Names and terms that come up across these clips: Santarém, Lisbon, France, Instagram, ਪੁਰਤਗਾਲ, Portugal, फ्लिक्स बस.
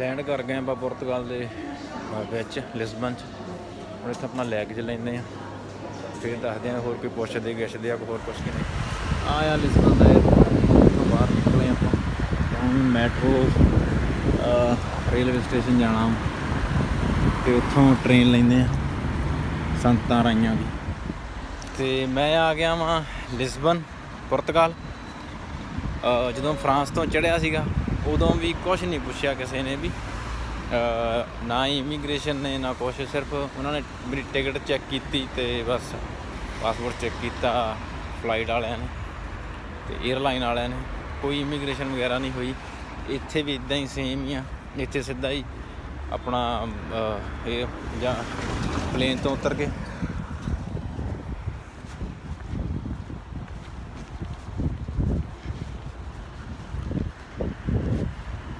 Land कर गए आप पुर्तगाल के लिस्बन हम इतना अपना लैग च लें फिर दसते हैं होर कोई पुछते गछते या होर कुछ कि नहीं आया लिस्बन का एयरपोर्ट बाहर निकले आप मैट्रो रेलवे स्टेशन जाना तो उतों ट्रेन लेंगे संताराइयां की तो मैं आ गया वहाँ लिस्बन पुर्तगाल जो फ्रांस तो चढ़िया उदों भी कुछ नहीं पूछा किसी ने भी ना ही इमीग्रेशन ने ना कुछ सिर्फ उन्होंने मेरी टिकट चैक की तो बस पासपोर्ट चैक किया फ्लाइट वाले ने तो एयरलाइन वाले ने कोई इमीग्रेशन वगैरह नहीं हुई। इतने भी इदा ही सेम ही इतने सीधा ही अपना या प्लेन तो उतर के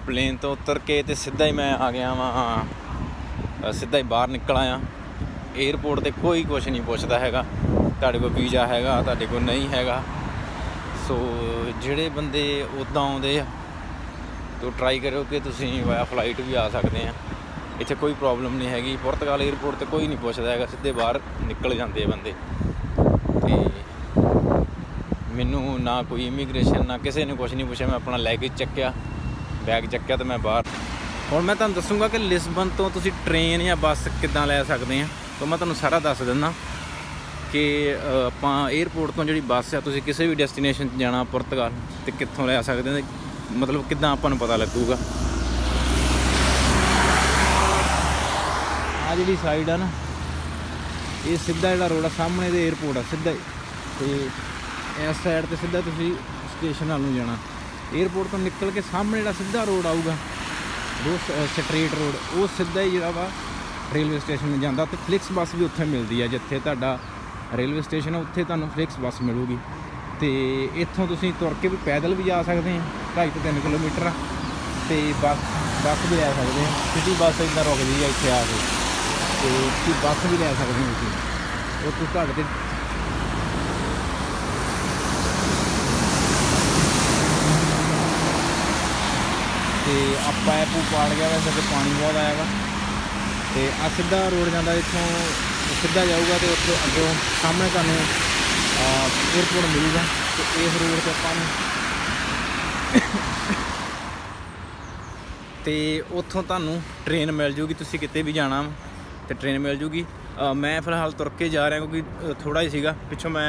प्लेन तो उतर के तो सीधा ही मैं आ गया वहाँ सीधा ही बाहर निकल आया। एयरपोर्ट से कोई कुछ नहीं पूछता है तुहाडे कोल वीज़ा है तुहाडे कोल नहीं है। सो जिहड़े बंदे उदां आउंदे तो ट्राई करो कि तुसीं वाया फ्लाइट भी आ सकते हैं। इत्थे कोई प्रॉब्लम नहीं हैगी। पुर्तगाल एयरपोर्ट तो कोई नहीं पूछता है सीधे बाहर निकल जाते बंदे। मैनू ना कोई इमीग्रेशन ना किसी ने कुछ नहीं पूछा। मैं अपना लैगेज चक्या बैग चक्या तो मैं बाहर हूँ। मैं तुहानू दसूँगा कि लिस्बन तो तुसी ट्रेन या बस किदां लै सकते हैं। तो मैं तुहानू सारा दस दिना कि आपां एयरपोर्ट तो जिहड़ी बस है तुसी किसी भी डेस्टिनेशन जाना पुर्तगाल तो कित्थों लै सकते हैं। मतलब किदां आपां नू पता लगूगा। आ जिहड़ी साइड है ना ये सीधा जिहड़ा रोड है सामने दे एयरपोर्ट है सीधा ही इस साइड तो सीधा तुसी स्टेशन वाल नू जाना। एयरपोर्ट तो निकल के सामने जो सीधा रोड आऊगा वो स्ट्रेट रोड वो सीधा ही जो वा रेलवे स्टेशन में जाता। तो फ्लिक्स बस भी उत्थे मिलती है जिथे तुहाडा रेलवे स्टेशन है उत्थे तुहानू फ्लिक्स बस मिलूगी। तो इत्थों तुसीं तुर के भी पैदल भी जा सकते हैं 2.5 से 3 किलोमीटर तो बस भी लै सकते हैं। सिटी बस इदां रुकदी है इत्थे आके बस भी लै सकते हैं तुसीं वो तुहाडे ते आपा ऐपू पाड़ गया वैसे तो पानी बहुत आएगा। तो आ सीधा रोड जाता इतों सीधा जाऊगा तो उस अगों सामने सानू एयरपोर्ट मिलेगा। तो इस रोड से आप उतों तू ट्रेन मिल जूगी तुसी कितने भी जाना तो ट्रेन मिल जूगी। मैं फिलहाल तुर के जा रहा क्योंकि थोड़ा ही सीगा पिछों मैं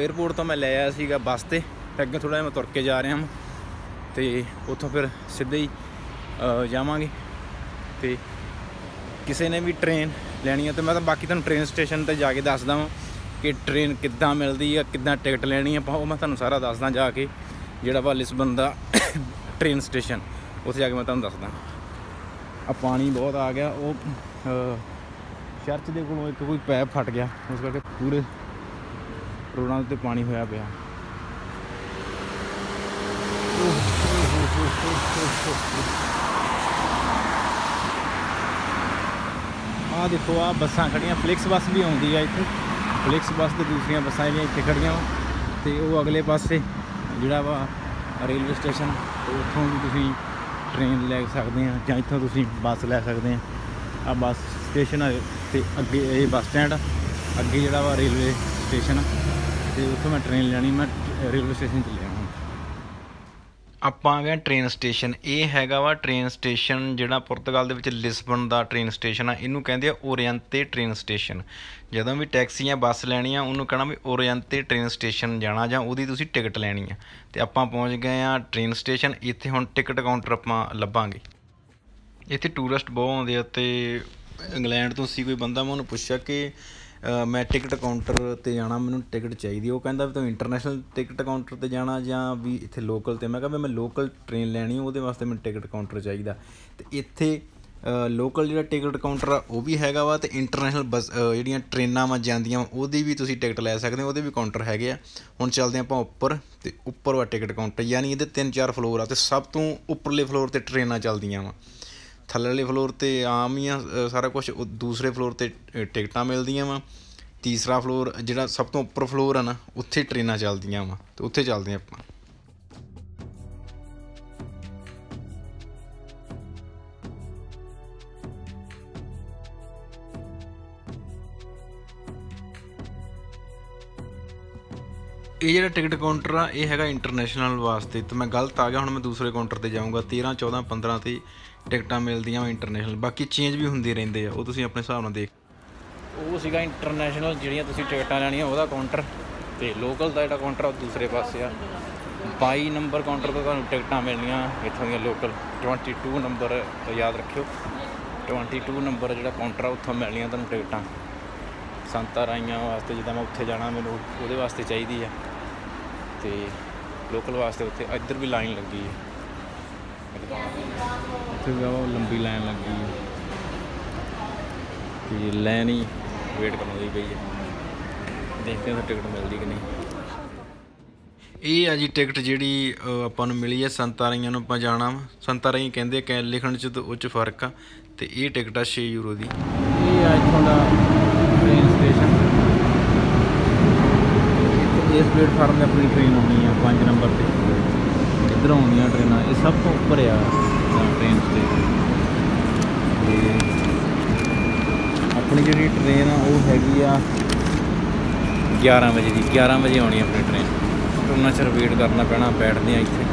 एयरपोर्ट तो मैं ले आया सीगा बस से अगर थोड़ा मैं तुर के जा रहा हाँ तो उतों फिर सीधे ही जावांगे। तो किसी ने भी ट्रेन लैनी है तो मैं तो बाकी तुहानू ट्रेन स्टेशन पर जाके दसदा वां कि ट्रेन किद्दां मिलदी है किद्दां टिकट लैनी है वो मैं तुहानू सारा दसदा जाके जिहड़ा वा लिस्बन दा ट्रेन स्टेशन उत्थे जाके मैं तुहानू दसदा। आ पानी बहुत आ गया वो चर्च दे कोलों एक कोई पैप फट गया उस करके पूरे रोडां उत्ते पानी होया पिया। आ देखो आ बसा खड़िया फ्लिक्स बस भी आती है इतने फ्लिक्स बस तो दूसरिया बसा जी इतने खड़िया तो वो अगले पासे जोड़ा वा रेलवे स्टेशन उतों भी तुम ट्रेन लै सकते हैं या इतों तुम बस लै सकते हैं। आ बस स्टेशन तो अगे ये बस स्टैंड अगे जोड़ा वा रेलवे स्टेशन तो उतों मैं ट्रेन लैनी मैं रेलवे स्टेशन चलिया। ਆਪਾਂ ਆ ਗਏ ट्रेन स्टेशन। ਇਹ ਹੈਗਾ ਵਾ ट्रेन स्टेशन ਜਿਹੜਾ ਪੁਰਤਗਾਲ ਦੇ ਵਿੱਚ ਲਿਸਬਨ ਦਾ ट्रेन स्टेशन ਆ। ਇਹਨੂੰ ਕਹਿੰਦੇ ਆ ਓਰੀਐਂਤੇ ट्रेन स्टेशन। ਜਦੋਂ ਵੀ ਟੈਕਸੀਆਂ ਬੱਸ ਲੈਣੀਆਂ ਉਹਨੂੰ ਕਹਿਣਾ ਵੀ ਓਰੀਐਂਤੇ ट्रेन स्टेशन ਜਾਣਾ ਜਾਂ ਉਹਦੀ ਤੁਸੀਂ ਟਿਕਟ ਲੈਣੀ ਆ। ਤੇ ਆਪਾਂ ਪਹੁੰਚ ਗਏ ਆ ट्रेन स्टेशन। ਇੱਥੇ ਹੁਣ ਟਿਕਟ ਕਾਊਂਟਰ ਆਪਾਂ ਲੱਭਾਂਗੇ। ਇੱਥੇ ਟੂਰਿਸਟ ਬਹੁਤ ਆਉਂਦੇ ਆ ਤੇ ਇੰਗਲੈਂਡ ਤੋਂ ਸੀ ਕੋਈ ਬੰਦਾ ਮੈਂ ਉਹਨੂੰ ਪੁੱਛਿਆ ਕਿ मैं टिकट काउंटर ते जाना मैनू टिकट चाहिए। वो कहता भी तू इंटरनेशनल टिकट काउंटर ते जाना जां भी इत्थे लोकल ते मैं कहा भी मैं लोकल ट्रेन लैनी वो वास्ते मैं टिकट काउंटर चाहिए। तो इत्थे लोकल जो टिकट काउंटर आ वो भी हैगा वा ते इंटरनेशनल बस जिहड़ियां ट्रेनां वा जांदियां ओहदी भी तुसीं टिकट लै सकदे हो। ओहदे भी काउंटर हैगे आ। हुण चलदे आपां उप्पर ते उप्पर वा टिकट काउंटर यानी इहदे 3-4 फ्लोर आ ते सब तों उपरले फ्लोर ते ट्रेनां चलदियां वा थल्ले फ्लोर तो आम ही आ सारा कुछ। दूसरे फ्लोर तो टिकटा मिलदियां वा। तीसरा फ्लोर जिहड़ा सब तो उपर फ्लोर है ना उत्थे ट्रेनां चलदियां वा। तो उत्थे चलदे आपां ਇਹ ਜਿਹੜਾ ਟਿਕਟ ਕਾਊਂਟਰ ਆ ਇਹ ਹੈਗਾ ਇੰਟਰਨੈਸ਼ਨਲ ਵਾਸਤੇ। तो मैं गलत आ गया, हूँ मैं दूसरे काउंटर पर जाऊँगा। 13, 14, 15 से टिकटा मिलदियाँ इंटरनेशनल, बाकी चेंज भी होंगे रेंदे आ, वो अपने हिसाब नाल देख। वो सीगा इंटरनेशनल जिहड़ियां तुसीं टिकटां लैणियां उहदा काउंटर, तो लोकल का जिहड़ा काउंटर दूसरे पासे आ। 22 नंबर काउंटर तो तुहानूं टिकटां मिलनियां इत्थों दी लोकल। 22 नंबर याद रखियो, 22 नंबर जिहड़ा काउंटर आ उत्थों मिलनियां तुहानूं टिकटां संताराइयां वास्ते। जिदा मैं उत्थे जाना मैनूं उहदे वास्ते चाहिदी है, तो लोकल वास्ते उत्थे इधर भी लाइन लगी है, उत्थे लंबी लाइन लगी है, तो लाइन ही वेट करने लगी पई है। देखते हैं टिकट मिलती कि नहीं। ये है जी टिकट जी आप मिली है संताराइयां नूं आपां जाना। संताराई कहंदे कि लिखण च तो उच फर्क आ, तो ये टिकट आ 6 यूरो की। ये इत्थों दा ट्रेन स्टेशन, इस प्लेटफार्म पर अपनी ट्रेन आनी है 5 नंबर से। इधर आनिया ट्रेन, ये सब तो उपर आ ट्रेन स्टेशन। अपनी जी ट्रेन वो हैगी आ 11 बजे की। 11 बजे आनी अपनी ट्रेन, उन्ना चर वेट करना पैना, बैठते हैं इतने।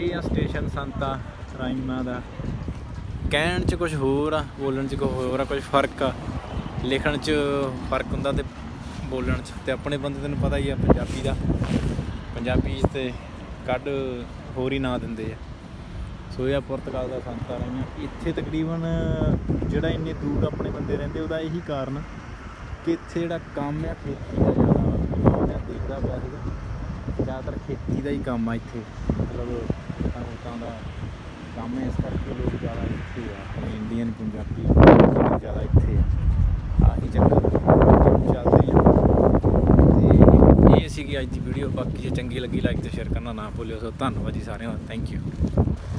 ये आ स्टेशन संताराइयां दा। कहण च कुछ होर आ, बोलण च कुछ होर आ, कुछ फर्क आ। लिखण च फर्क हुंदा ते बोलण च। ते अपने बंदे तैनूं पता ही आ पंजाबी दा, पंजाबी ते कड होर ही ना दिंदे आ। सो यह पुर्तगाल दा संताराइयां इत्थे तकरीबन जिहड़ा इन्ने दूर अपने बंदे रहिंदे उहदा यही कारण कि इत्थे जिहड़ा काम आ खेती दा जिਆਦਾ दिखदा पिया सीगा। ज़्यादातर खेती का ही काम आ इत्थे, मतलब काम है, इस करके लोग ज़्यादा इतने अपने इंडियन पंजाबी ज़्यादा इतने आही चक्कर चलते हैं। तो ये सी अज की वीडियो, बाकी जो चंकी लगी लाइक तो शेयर करना ना भूलो। सो धन्यवाद जी सारे, थैंक यू।